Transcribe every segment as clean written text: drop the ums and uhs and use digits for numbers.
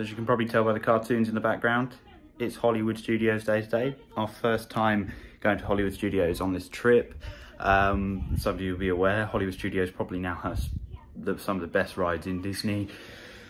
So as you can probably tell by the cartoons in the background, it's Hollywood Studios Day today. Our first time going to Hollywood Studios on this trip. Some of you will be aware, Hollywood Studios probably now has some of the best rides in Disney.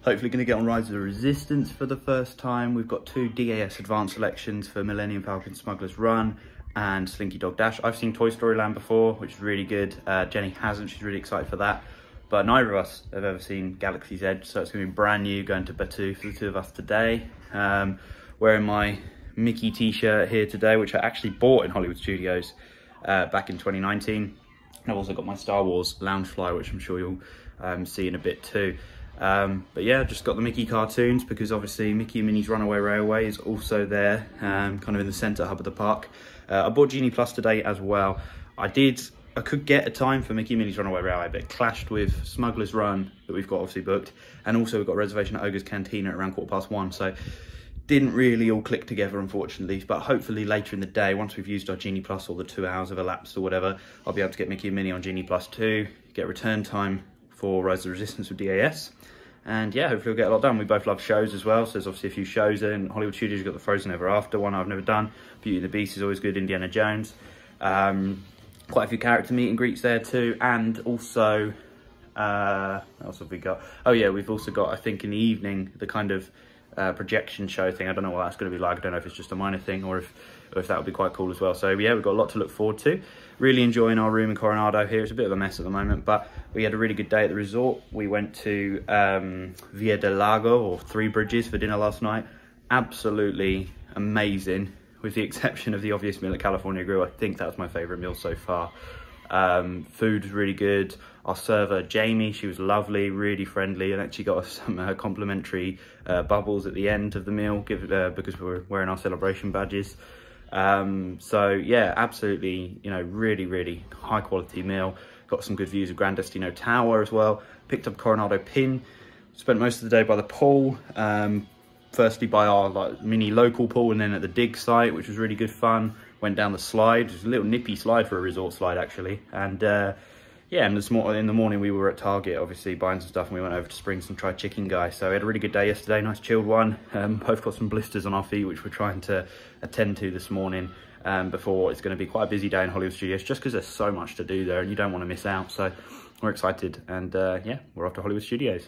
Hopefully going to get on Rise of the Resistance for the first time. We've got two DAS Advanced selections for Millennium Falcon Smugglers Run and Slinky Dog Dash. I've seen Toy Story Land before, which is really good. Jenny hasn't, she's really excited for that. But neither of us have ever seen Galaxy's Edge, so it's going to be brand new, going to Batuu for the two of us today. Wearing my Mickey t-shirt here today, which I actually bought in Hollywood Studios back in 2019. I've also got my Star Wars Loungefly, which I'm sure you'll see in a bit too. But yeah, just got the Mickey cartoons because obviously Mickey and Minnie's Runaway Railway is also there, kind of in the centre hub of the park. I bought Genie Plus today as well. I could get a time for Mickey and Minnie's Runaway Railway, but it clashed with Smuggler's Run that we've got obviously booked, and also we've got a reservation at Oga's Cantina at around 1:15, so didn't really all click together unfortunately. But hopefully later in the day, once we've used our Genie Plus or the 2 hours have elapsed or whatever, I'll be able to get Mickey and Minnie on Genie Plus too, get return time for Rise of the Resistance with DAS, and yeah, hopefully we'll get a lot done. We both love shows as well, so there's obviously a few shows in Hollywood Studios. You've got the Frozen Ever After one I've never done, Beauty and the Beast is always good, Indiana Jones, quite a few character meet and greets there too, and also what else have we got? Oh yeah, we've also got, I think in the evening, the kind of projection show thing. I don't know what that's going to be like. I don't know if it's just a minor thing or if that would be quite cool as well. So yeah, we've got a lot to look forward to. Really enjoying our room in Coronado here. It's a bit of a mess at the moment, but we had a really good day at the resort. We went to Via del Lago, or Three Bridges, for dinner last night. Absolutely amazing, with the exception of the obvious meal at California Grill. I think that was my favourite meal so far. Food was really good. Our server Jamie, she was lovely, really friendly, and actually got us some complimentary bubbles at the end of the meal, because we were wearing our celebration badges. So yeah, absolutely, you know, really, really high quality meal. Got some good views of Grand Destino Tower as well. Picked up Coronado Pin. Spent most of the day by the pool. Firstly by our mini local pool, and then at the dig site, which was really good fun. Went down the slide, it was a little nippy slide for a resort slide actually, and yeah, and in the morning we were at Target obviously buying some stuff, and we went over to Springs and tried Chicken Guy. So we had a really good day yesterday, nice chilled one. Both got some blisters on our feet, which we're trying to attend to this morning before it's going to be quite a busy day in Hollywood Studios, just because there's so much to do there and you don't want to miss out. So we're excited, and yeah, we're off to Hollywood Studios.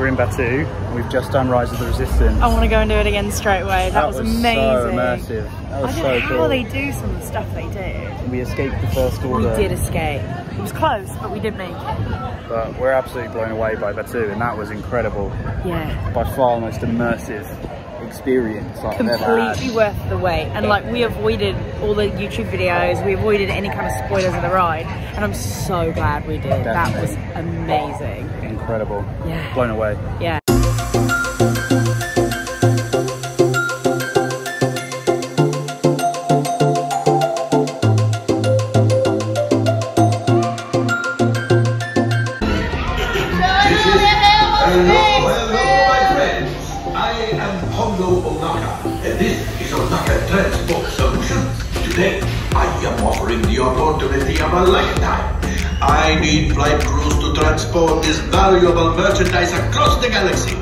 We're in Batuu. We've just done Rise of the Resistance. I want to go and do it again straight away. That was amazing. That was so immersive. That was so cool. I don't know how they do some of the stuff they do. We escaped the first order. We did escape. It was close, but we did make it. But we're absolutely blown away by Batuu, and that was incredible. Yeah. By far the most immersive experience I've ever had. Completely worth the wait. And like, we avoided all the YouTube videos, we avoided any kind of spoilers of the ride, and I'm so glad we did. Definitely. That was amazing. Incredible. Yeah. Blown away. Yeah. Hondo Ohnaka, and this is Ohnaka Transport Solutions. Today, I am offering the opportunity of a lifetime. I need flight crews to transport this valuable merchandise across the galaxy.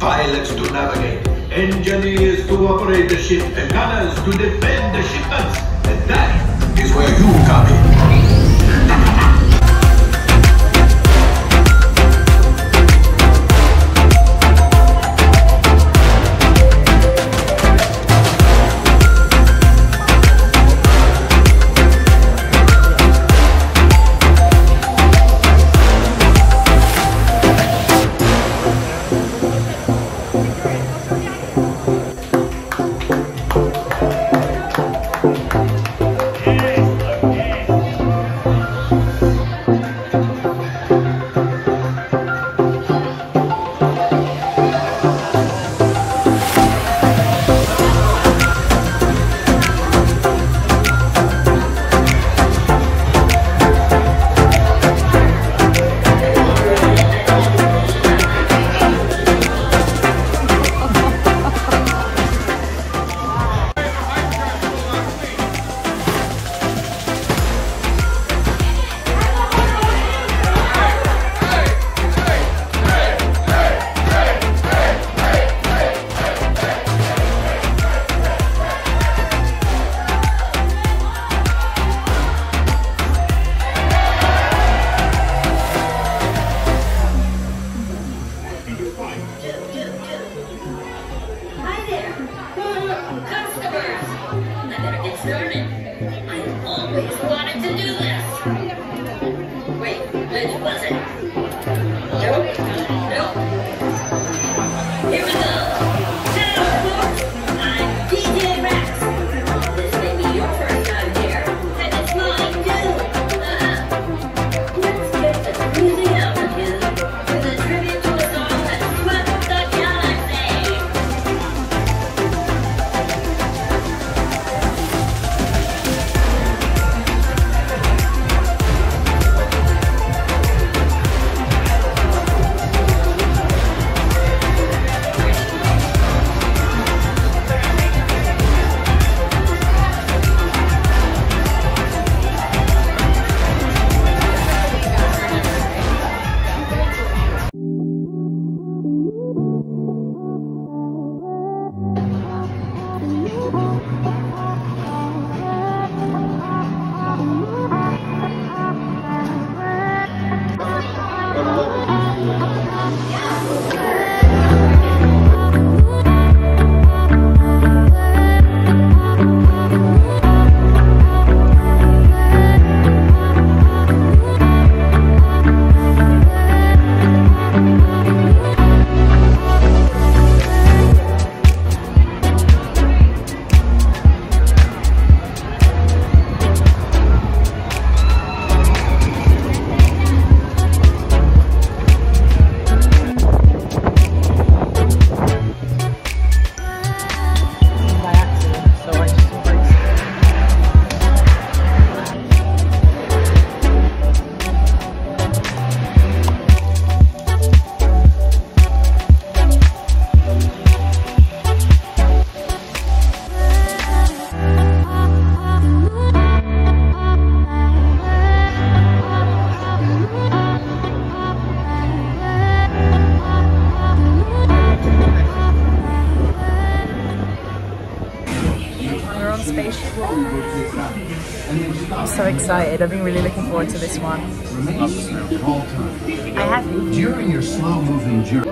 Pilots to navigate, engineers to operate the ship, and gunners to defend the shipments. And that is where you come in. I'm so excited. I've been really looking forward to this one. I have. During your slow moving journey.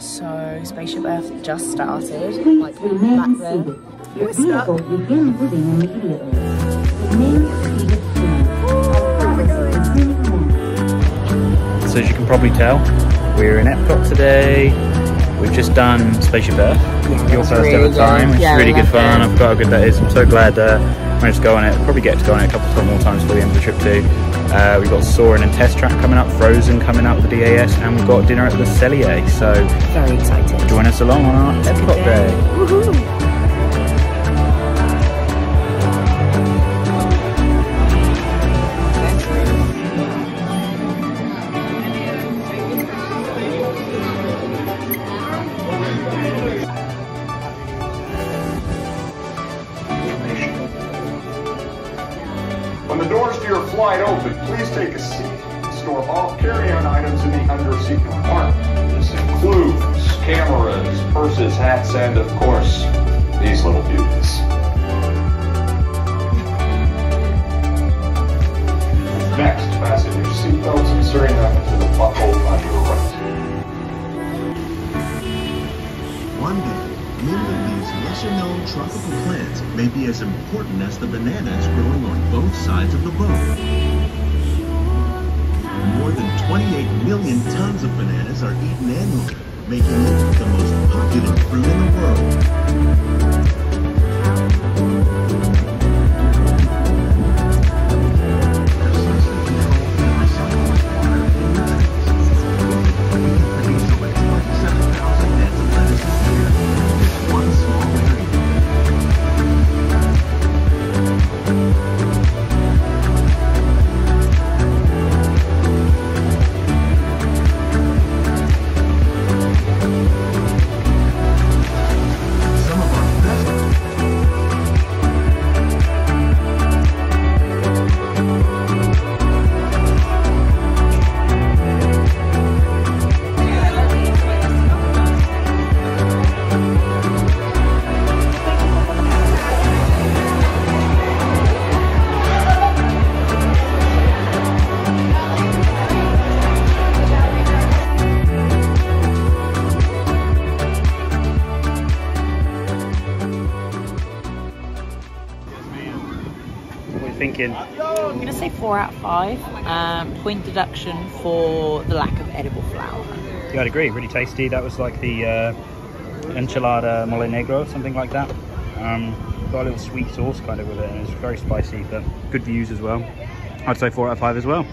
So Spaceship Earth just started, like back then. We're stuck. So as you can probably tell, we're in Epcot today. We've just done Spaceship Earth. Yeah, your first ever time, which is really good fun. I forgot how good that is. I'm so glad I managed to go on it. Probably get to go on it a couple more times before the end of the trip too. We've got Soarin' and Test Track coming up, Frozen coming up with the DAS, and we've got dinner at Le Cellier. So very excited. Join us along on our Epcot day. Woohoo! Please take a seat. Store all carry-on items in the under-seat compartment. This includes cameras, purses, hats, and, of course, these little beauties. Next, passenger seatbelts, inserting them into the buckle on your right. One day, many of these lesser-known tropical plants may be as important as the bananas growing on both sides of the boat. More than 28 million tons of bananas are eaten annually, making it the most popular fruit in the world. Thinking I'm gonna say 4 out of 5. Point deduction for the lack of edible flour. Yeah, I'd agree. Really tasty. That was like the enchilada mole negro, something like that. Got a little sweet sauce kind of with it, and it's very spicy, but good views as well. I'd say 4 out of 5 as well.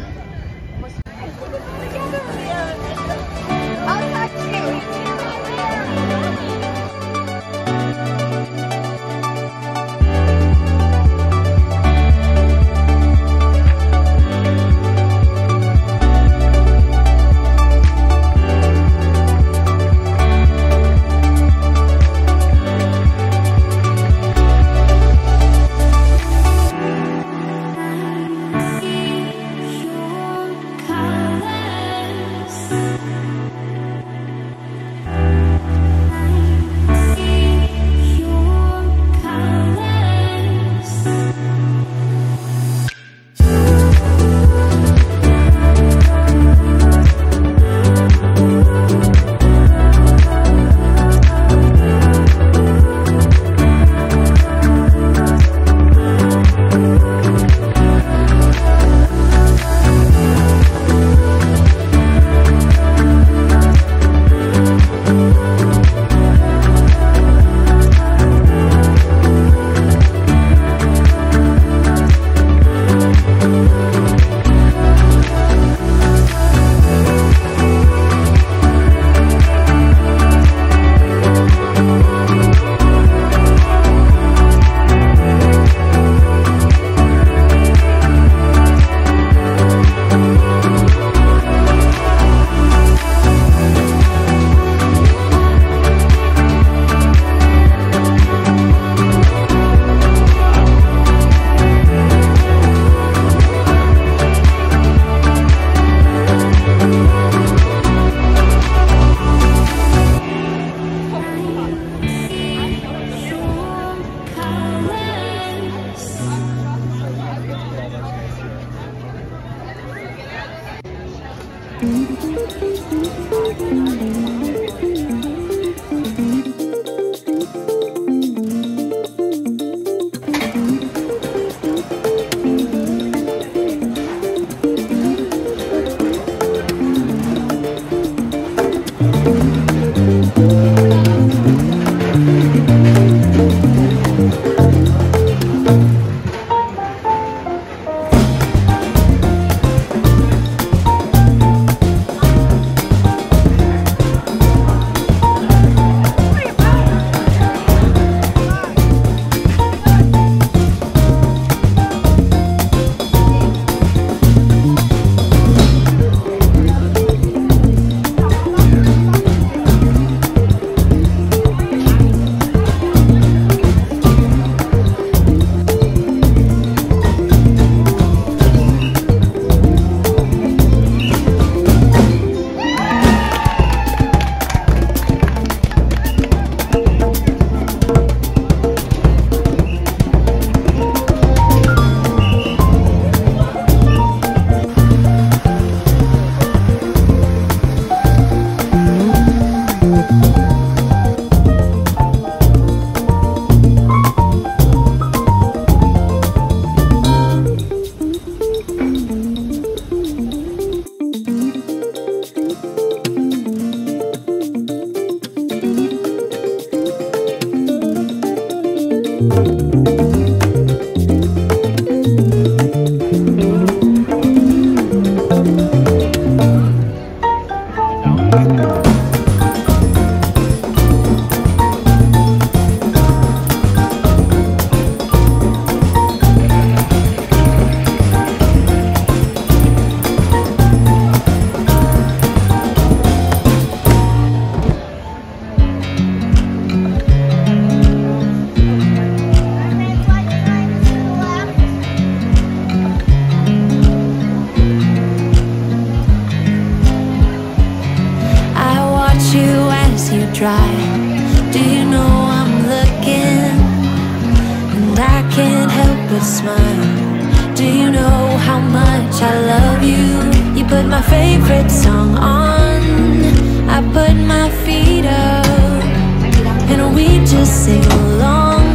I try. Do you know I'm looking? And I can't help but smile. Do you know how much I love you? You put my favorite song on, I put my feet up, and we just sing along.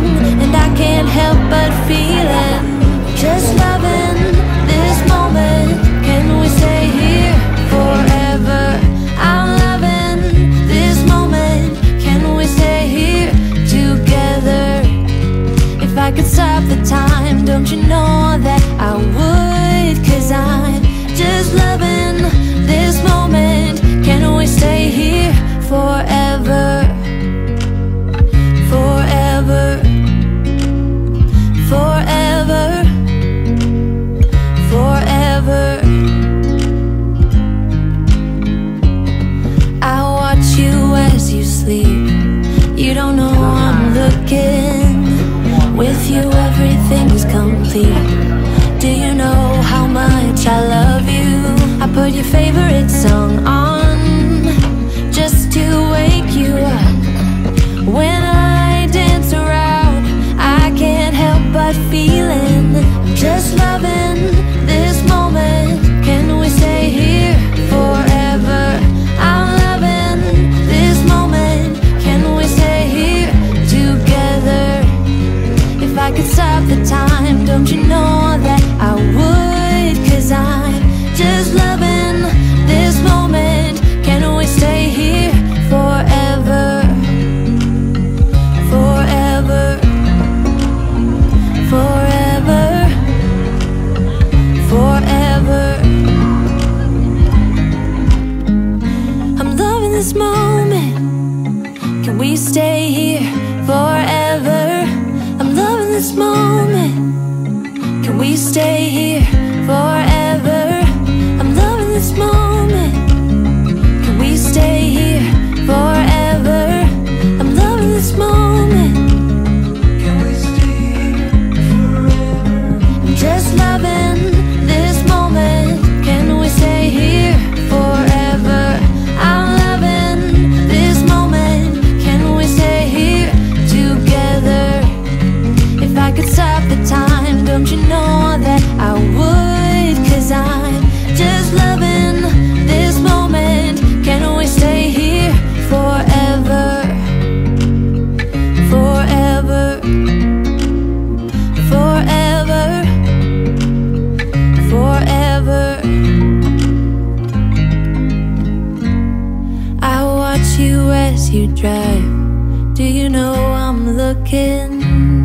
And I can't help but feel it, just loving this moment. Can we stay here forever? I'm loving this moment. Can we stay here together? If I could stop the time, don't you know that I would? 'Cause I'm just loving this moment. Can we stay here forever? Forever, forever, forever. I watch you as you sleep. You don't know I'm looking. With you everything's complete. Do you know how much I love you? I put your favorite song on just to wake you up. When I dance around, I can't help but feeling I'm just loving this moment. Can we stay here forever? I'm loving this moment. Can we stay here together? If I could stop the time, don't you know that I would? 'Cause I'm just loving this moment. Can we stay here forever? Forever, forever, forever. I'm loving this moment. Can we stay here forever? I'm loving this moment. Can we stay here forever? I'm loving this moment. Can we stay here forever? I'm loving this moment. Can we stay here forever? I'm just loving this moment. Can we stay here forever? I'm loving this moment. Can we stay here together? If I could stop the time, don't you know that I would? 'Cause I'm just loving this moment. Can we stay here forever? Forever, forever, forever. I watch you as you drive. Do you know I'm looking?